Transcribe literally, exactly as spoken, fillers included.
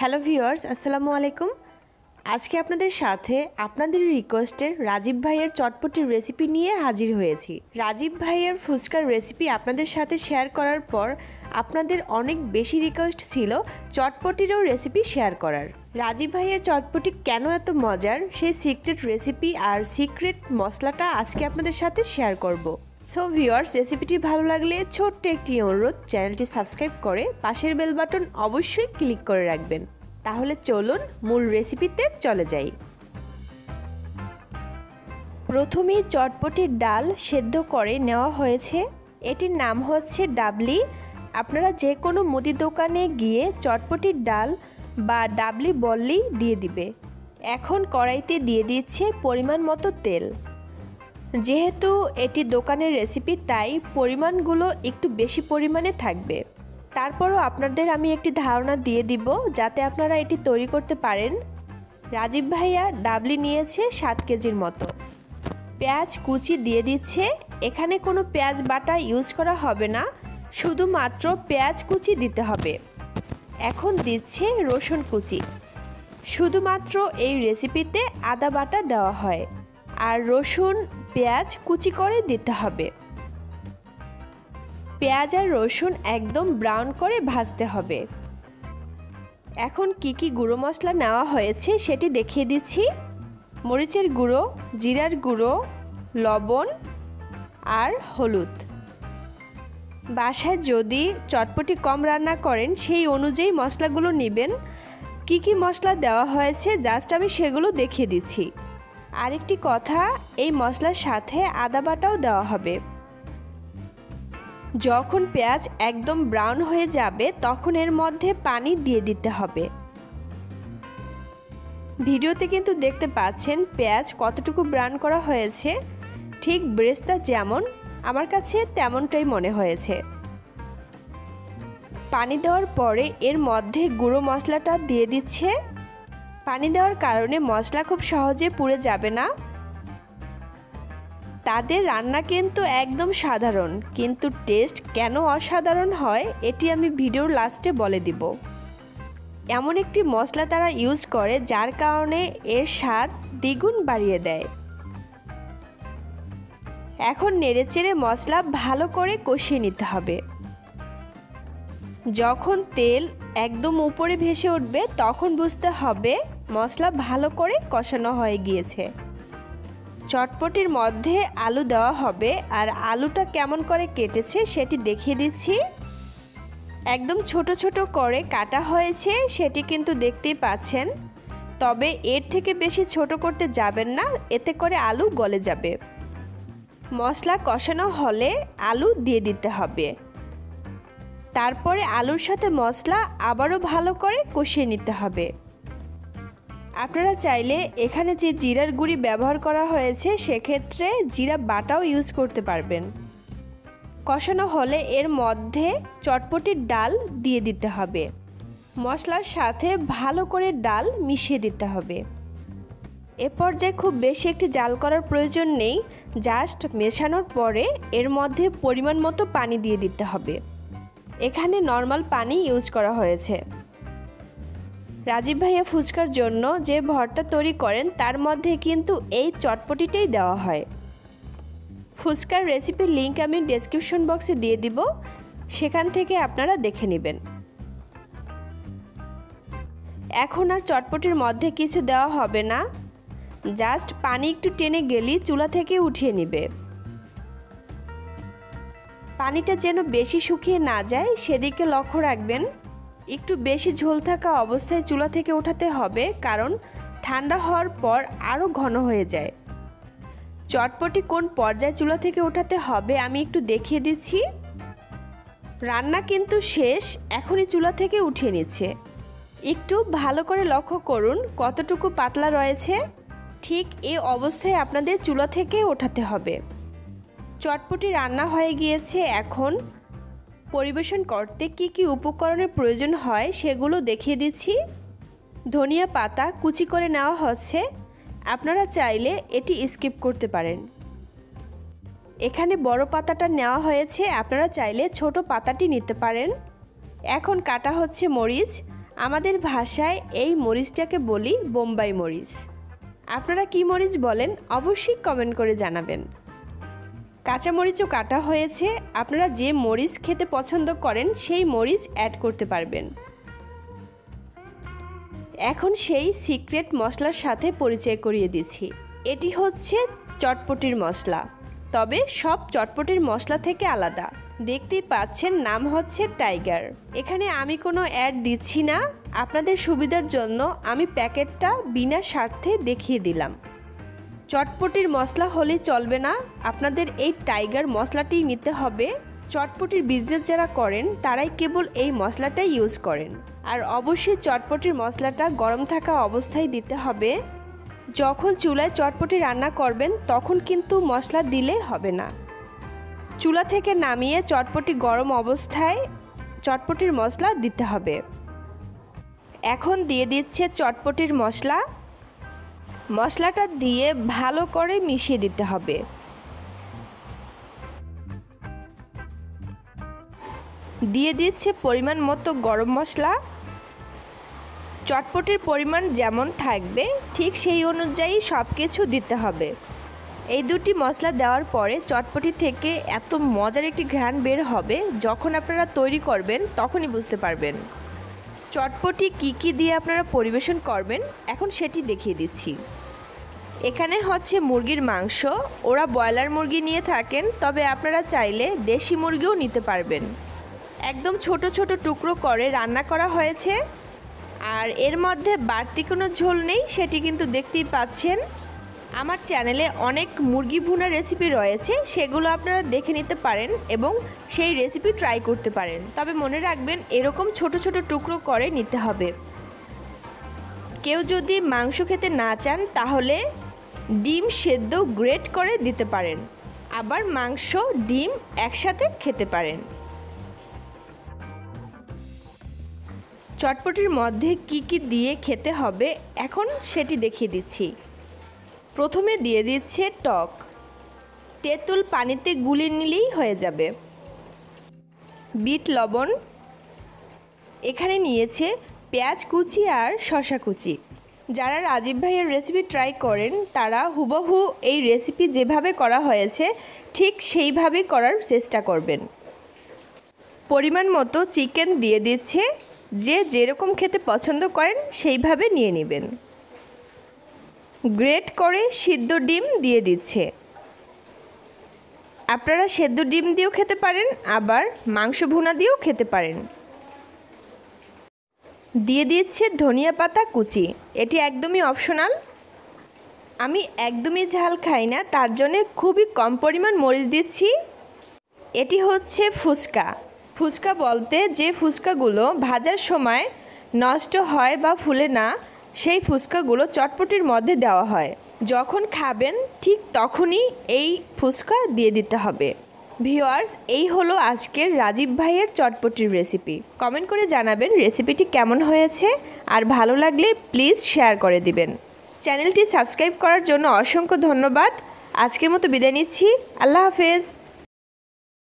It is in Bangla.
हेलो भिउअर्स अस्सलामु आलैकुम। आज के आपनादेर साथे आपनादेर रिक्वेस्टे राजीव भाइयेर चटपटी रेसिपि निये हाजिर होयेछि। राजीव भाइयेर फुचकार रेसिपि आपनादेर साथे शेयर करार पर आपनादेर अनेक बेशी रिक्वेस्ट छिलो चटपटिरो रेसिपि शेयर करार। राजीव भाइयेर चटपटी केनो एतो मजार सेई सिक्रेट रेसिपि आर सिक्रेट मसलाटा आजके आपनादेर साथे शेयर करब। सो भिउअर्स रेसिपिटी भालो लागले छोट्ट एकटी अनुरोध, चैनलटी सबस्क्राइब करे पाशेर बेल बाटन अवश्यई क्लिक करे राखबेन। ताहले चलुन मूल रेसिपिते चले जाई। प्रथमे चटपटिर डाल सेद्धो करे नेওয়া হয়েছে, এটির नाम হচ্ছে ডাবলি। আপনারা যে কোনো মুদি দোকানে গিয়ে চটপটির ডাল বা ডাবলি বললি দিয়ে দিবে। এখন কড়াইতে দিয়ে দিচ্ছে পরিমাণ মতো তেল। যেহেতু এটি দোকানের রেসিপি তাই পরিমাণগুলো একটু বেশি পরিমাণে থাকবে। তারপরও আপনাদের আমি একটি ধারণা দিয়ে দিব যাতে আপনারা এটি তৈরি করতে পারেন। রাজীব ভাইয়া ডাবলি নিয়েছে সাত কেজির মতো। পেঁয়াজ কুচি দিয়ে দিচ্ছে, এখানে কোনো পেঁয়াজ বাটা ইউজ করা হবে না, শুধুমাত্র পেঁয়াজ কুচি দিতে হবে। এখন দিচ্ছে রসুন কুচি। শুধুমাত্র এই রেসিপিতে আদা বাটা দেওয়া হয় আর রসুন পেঁয়াজ কুচি করে দিতে হবে। পেঁয়াজ আর রসুন একদম ব্রাউন করে ভাজতে হবে। এখন কি কি গুঁড়ো মশলা নেওয়া হয়েছে সেটি দেখিয়ে দিচ্ছি। মরিচের গুঁড়ো, জিরার গুঁড়ো, লবণ আর হলুদ। বাসায় যদি চটপটি কম রান্না করেন সেই অনুযায়ী মশলাগুলো নেবেন। কি কি মশলা দেওয়া হয়েছে জাস্ট আমি সেগুলো দেখিয়ে দিচ্ছি। আরেকটি কথা, এই মশলার সাথে আদা বাটাও দেওয়া হবে। যখন পেঁয়াজ একদম ব্রাউন হয়ে যাবে তখন এর মধ্যে পানি দিয়ে দিতে হবে। ভিডিওতে কিন্তু দেখতে পাচ্ছেন পেঁয়াজ কতটুকু ব্রাউন করা হয়েছে, ঠিক বেরেস্তা যেমন, আমার কাছে তেমনটাই মনে হয়েছে। পানি দেওয়ার পরে এর মধ্যে গুঁড়ো মশলাটা দিয়ে দিচ্ছে। পানি দেওয়ার কারণে মশলা খুব সহজে পুড়ে যাবে না। তাদের রান্না কিন্তু একদম সাধারণ, কিন্তু টেস্ট কেন অসাধারণ হয় এটি আমি ভিডিওর লাস্টে বলে দিব। এমন একটি মশলা তারা ইউজ করে যার কারণে এর স্বাদ দ্বিগুণ বাড়িয়ে দেয়। এখন নেড়েচেড়ে মশলা ভালো করে কষিয়ে নিতে হবে। যখন তেল একদম উপরে ভেসে উঠবে তখন বুঝতে হবে মশলা ভালো করে কষানো হয়ে গিয়েছে। চটপটির মধ্যে আলু দেওয়া হবে আর আলুটা কেমন করে কেটেছে সেটি দেখিয়ে দিচ্ছি। একদম ছোট ছোট করে কাটা হয়েছে, সেটি কিন্তু দেখতেই পাচ্ছেন। তবে এর থেকে বেশি ছোট করতে যাবেন না, এতে করে আলু গলে যাবে। মশলা কষানো হলে আলু দিয়ে দিতে হবে। তারপরে আলুর সাথে মশলা আবারও ভালো করে কষিয়ে নিতে হবে। আপনারা চাইলে এখানে যে জিরার গুঁড়ি ব্যবহার করা হয়েছে সেক্ষেত্রে জিরা বাটাও ইউজ করতে পারবেন। কষানো হলে এর মধ্যে চটপটির ডাল দিয়ে দিতে হবে। মশলার সাথে ভালো করে ডাল মিশিয়ে দিতে হবে। এ পর্যায়ে খুব বেশি একটি জাল করার প্রয়োজন নেই, জাস্ট মেশানোর পরে এর মধ্যে পরিমাণ মতো পানি দিয়ে দিতে হবে। এখানে নর্মাল পানি ইউজ করা হয়েছে। রাজীব ভাইয়া ফুচকার জন্য যে ভর্তা তৈরি করেন তার মধ্যে কিন্তু এই চটপটিটাই দেওয়া হয়। ফুচকার রেসিপির লিঙ্ক আমি ডেসক্রিপশন বক্সে দিয়ে দিব, সেখান থেকে আপনারা দেখে নেবেন। এখন আর চটপটির মধ্যে কিছু দেওয়া হবে না, জাস্ট পানি একটু টেনে গেলেই চুলা থেকে উঠিয়ে নেবে। পানিটা যেন বেশি শুকিয়ে না যায় সেদিকে লক্ষ্য রাখবেন। একটু বেশি ঝোল থাকা অবস্থায় চুলা থেকে ওঠাতে হবে, কারণ ঠান্ডা হওয়ার পর আরও ঘন হয়ে যায়। চটপটি কোন পর্যায়ে চুলা থেকে ওঠাতে হবে আমি একটু দেখিয়ে দিচ্ছি। রান্না কিন্তু শেষ, এখনই চুলা থেকে উঠিয়ে নিচ্ছে। একটু ভালো করে লক্ষ্য করুন কতটুকু পাতলা রয়েছে, ঠিক এই অবস্থায় আপনাদের চুলা থেকে ওঠাতে হবে। চটপটি রান্না হয়ে গিয়েছে। এখন পরিবেশন করতে কি কি উপকরণের প্রয়োজন হয় সেগুলো দেখিয়ে দিচ্ছি। ধনিয়া পাতা কুচি করে নেওয়া হচ্ছে, আপনারা চাইলে এটি স্কিপ করতে পারেন। এখানে বড় পাতাটা নেওয়া হয়েছে, আপনারা চাইলে ছোট পাতাটি নিতে পারেন। এখন কাটা হচ্ছে মরিচ। आमादेर भाषाय एई मरीचटाके बोली बोम्बाई मरीच। आपनारा कि मरीच बोलेन अवश्यई कमेंट करे जानाबेन। काँचा मरीचও काटा হয়েছে, আপনারা যে মরিচ খেতে পছন্দ করেন সেই মরিচ অ্যাড করতে পারবেন। এখন সেই সিক্রেট মশলার সাথে পরিচয় করিয়ে দিচ্ছি। এটি হচ্ছে চটপটির মশলা, তবে সব চটপটির মশলা থেকে আলাদা। দেখতেই পাচ্ছেন নাম হচ্ছে টাইগার। এখানে আমি কোনো অ্যাড দিচ্ছি না, আপনাদের সুবিধার জন্য আমি প্যাকেটটা বিনা স্বার্থে দেখিয়ে দিলাম। চটপটির মশলা হলে চলবে না, আপনাদের এই টাইগার মশলাটি নিতে হবে। চটপটির বিজনেস যারা করেন তারাই কেবল এই মশলাটাই ইউজ করেন। আর অবশ্যই চটপটির মশলাটা গরম থাকা অবস্থায় দিতে হবে। যখন চুলায় চটপটি রান্না করবেন তখন কিন্তু মশলা দিলে হবে না। চুলা থেকে নামিয়ে চটপটি গরম অবস্থায় চটপটির মশলা দিতে হবে। এখন দিয়ে দিচ্ছে চটপটির মশলা। মশলাটা দিয়ে ভালো করে মিশিয়ে দিতে হবে। দিয়ে দিচ্ছে পরিমাণ মতো গরম মশলা। চটপটির পরিমাণ যেমন থাকবে ঠিক সেই অনুযায়ী সব কিছু দিতে হবে। এই দুটি মশলা দেওয়ার পরে চটপটি থেকে এত মজার একটি ঘ্রাণ বের হবে, যখন আপনারা তৈরি করবেন তখনই বুঝতে পারবেন। চটপটি কি কি দিয়ে আপনারা পরিবেশন করবেন এখন সেটি দেখিয়ে দিচ্ছি। এখানে হচ্ছে মুরগির মাংস, ওরা ব্রয়লার মুরগি নিয়ে থাকেন, তবে আপনারা চাইলে দেশি মুরগিও নিতে পারবেন। একদম ছোট ছোট টুকরো করে রান্না করা হয়েছে। আর এর মধ্যে বাড়তি কোনো ঝোল নেই, সেটি কিন্তু দেখতেই পাচ্ছেন। আমার চ্যানেলে অনেক মুরগি ভুনা রেসিপি রয়েছে, সেগুলো আপনারা দেখে নিতে পারেন এবং সেই রেসিপি ট্রাই করতে পারেন। তবে মনে রাখবেন এরকম ছোট ছোট টুকরো করে নিতে হবে। কেউ যদি মাংস খেতে না চান তাহলে ডিম সেদ্ধ গ্রেট করে দিতে পারেন, আবার মাংস ডিম একসাথে খেতে পারেন। চটপটির মধ্যে কি কি দিয়ে খেতে হবে এখন সেটি দেখিয়ে দিচ্ছি। প্রথমে দিয়ে দিচ্ছে টক। তেঁতুল পানিতে গুলে নিলেই হয়ে যাবে। বিট লবণ। এখানে নিয়েছে পেঁয়াজ কুচি আর শসা কুচি। যারা রাজীব ভাইয়ের রেসিপি ট্রাই করেন তারা হুবহু এই রেসিপি যেভাবে করা হয়েছে ঠিক সেইভাবে করার চেষ্টা করবেন। পরিমাণ মতো চিকেন দিয়ে দিচ্ছে, যে যেরকম খেতে পছন্দ করেন সেইভাবে নিয়ে নেবেন। গ্রেট করে সিদ্ধ ডিম দিয়ে দিচ্ছে। আপনারা সেদ্ধ ডিম দিয়েও খেতে পারেন, আবার মাংস ভুনা দিয়েও খেতে পারেন। দিয়ে দিচ্ছে ধনিয়া পাতা কুচি, এটি একদমই অপশনাল। আমি একদমই ঝাল খাই না, তার জন্যে খুবই কম পরিমাণ মরিচ দিচ্ছি। এটি হচ্ছে ফুচকা। ফুচকা বলতে যে ফুচকাগুলো ভাজার সময় নষ্ট হয় বা ফুলে না, সেই ফুচকাগুলো চটপটির মধ্যে দেওয়া হয়। যখন খাবেন ঠিক তখনই এই ফুচকা দিয়ে দিতে হবে। ভিউয়ার্স, এই হলো আজকের রাজীব ভাইয়ের চটপটির রেসিপি। কমেন্ট করে জানাবেন রেসিপিটি কেমন হয়েছে, আর ভালো লাগলে প্লিজ শেয়ার করে দিবেন। চ্যানেলটি সাবস্ক্রাইব করার জন্য অসংখ্য ধন্যবাদ। আজকের মতো বিদায় নিচ্ছি। আল্লাহ হাফেজ।